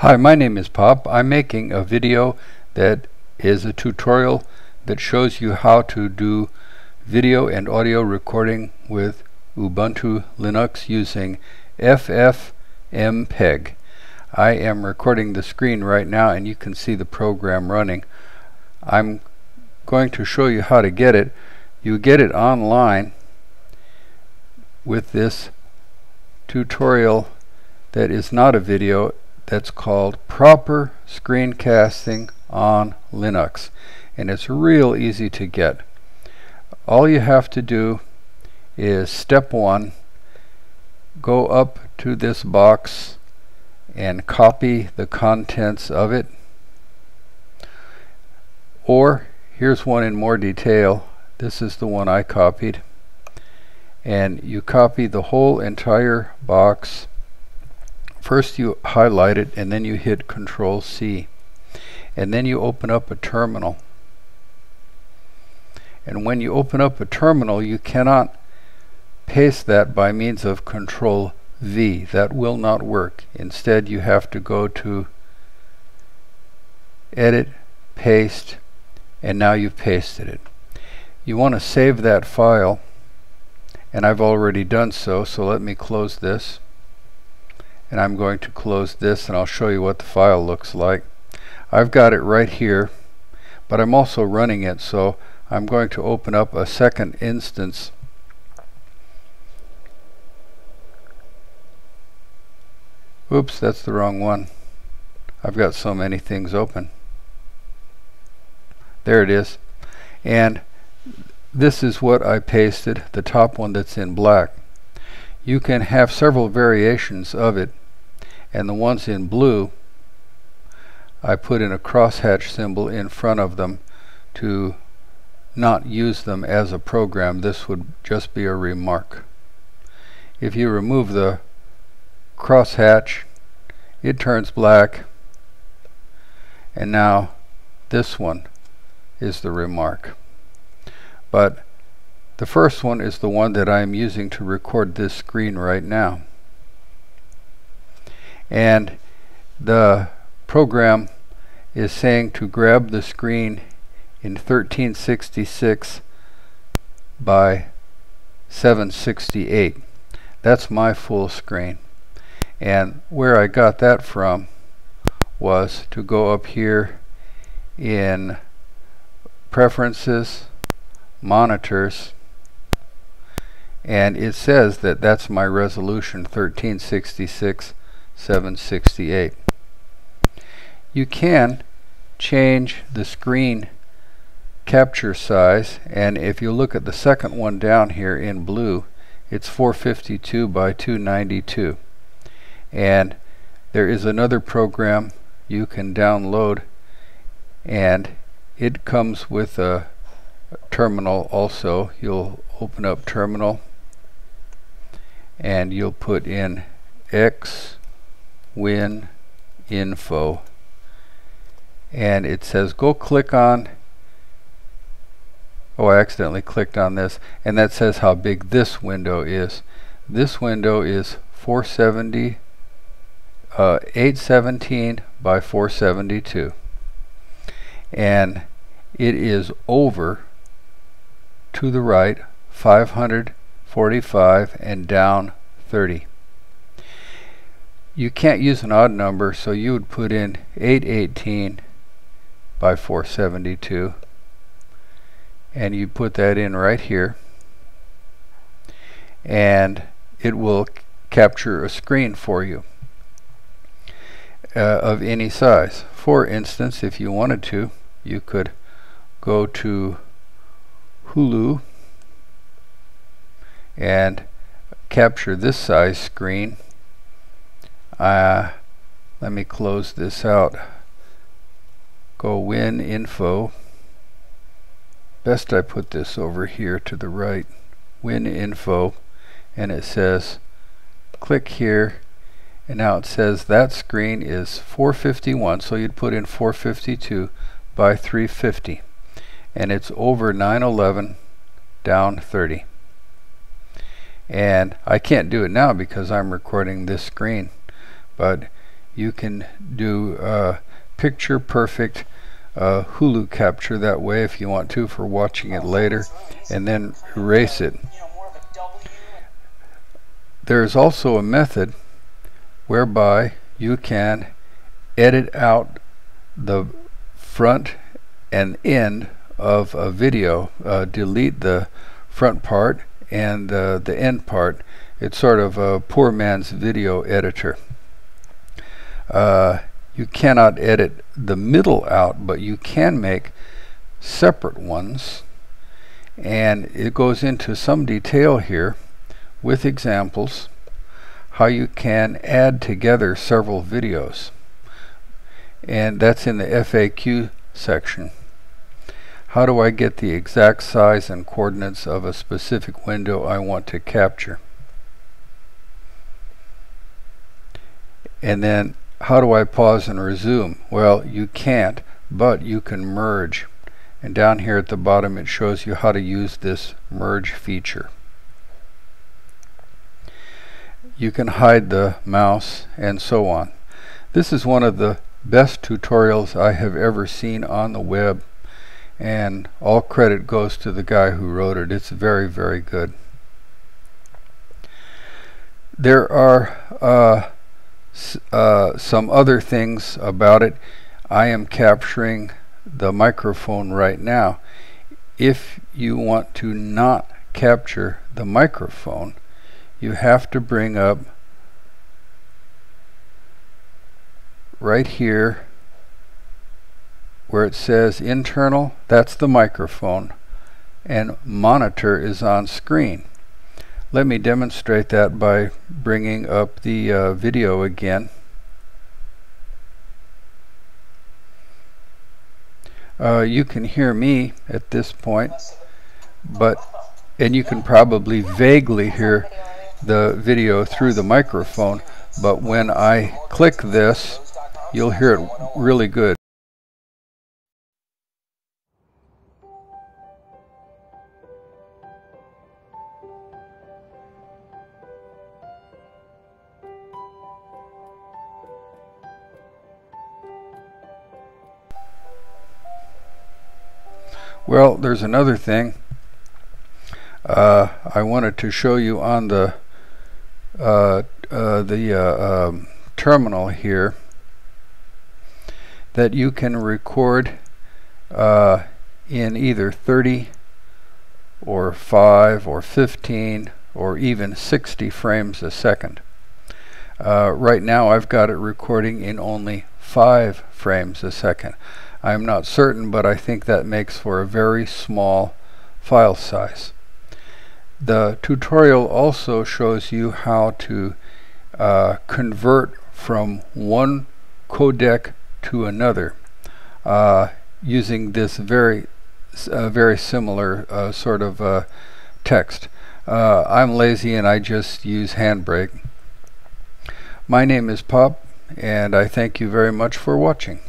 Hi, my name is Pop. I'm making a video that is a tutorial that shows you how to do video and audio recording with Ubuntu Linux using FFmpeg. I am recording the screen right now and you can see the program running. I'm going to show you how to get it. You get it online with this tutorial that is not a video. That's called Proper Screencasting on Linux, and it's real easy to get. All you have to do is step one, go up to this box and copy the contents of it, or here's one in more detail. This is the one I copied, and you copy the whole entire box. First you highlight it and then you hit Control C, and then you open up a terminal. And when you open up a terminal, you cannot paste that by means of Control V. That will not work. Instead you have to go to Edit, Paste, and now you've pasted it. You want to save that file, and I've already done so, so let me close this. And I'm going to close this and I'll show you what the file looks like. I've got it right here, but I'm also running it, so I'm going to open up a second instance. Oops, that's the wrong one. I've got so many things open. There it is. And this is what I pasted, the top one that's in black. You can have several variations of it, and the ones in blue I put in a crosshatch symbol in front of them to not use them as a program. This would just be a remark. If you remove the crosshatch, it turns black, and now this one is the remark. But the first one is the one that I'm using to record this screen right now. And the program is saying to grab the screen in 1366 by 768. That's my full screen. And where I got that from was to go up here in Preferences, Monitors, and it says that that's my resolution, 1366 768. You can change the screen capture size, and if you look at the second one down here in blue, it's 452 by 292. And there is another program you can download, and it comes with a terminal also. You'll open up terminal and you'll put in xwininfo, and it says go click on, oh, I accidentally clicked on this, and that says how big this window is. This window is 817 by 472, and it is over to the right 545 and down 30. You can't use an odd number, so you would put in 818 by 472, and you put that in right here, and it will capture a screen for you of any size. For instance, if you wanted to, you could go to Hulu and capture this size screen. Let me close this out. Go win info. Best I put this over here to the right. Win info, and it says click here, and now it says that screen is 451, so you'd put in 452 by 350. And it's over 911 down 30. And I can't do it now because I'm recording this screen, but you can do picture perfect Hulu capture that way if you want to for watching it later, and then erase it. There's also a method whereby you can edit out the front and end of a video, delete the front part and the end part. It's sort of a poor man's video editor. You cannot edit the middle out, but you can make separate ones, and it goes into some detail here with examples how you can add together several videos, and that's in the FAQ section. How do I get the exact size and coordinates of a specific window I want to capture? And then how do I pause and resume? Well, you can't, but you can merge. And down here at the bottom it shows you how to use this merge feature. You can hide the mouse and so on. This is one of the best tutorials I have ever seen on the web, and all credit goes to the guy who wrote it. It's very, very good. There are some other things about it. I am capturing the microphone right now. If you want to not capture the microphone, you have to bring up right here where it says internal, that's the microphone, and monitor is on screen. Let me demonstrate that by bringing up the video again. You can hear me at this point, but and you can probably vaguely hear the video through the microphone, but when I click this, you'll hear it really good. Well, there's another thing I wanted to show you on the terminal here, that you can record in either 30 or 5 or 15 or even 60 frames a second. Right now I've got it recording in only 5 frames a second. I'm not certain, but I think that makes for a very small file size. The tutorial also shows you how to convert from one codec to another using this very similar sort of text. I'm lazy and I just use Handbrake. My name is Pop, and I thank you very much for watching.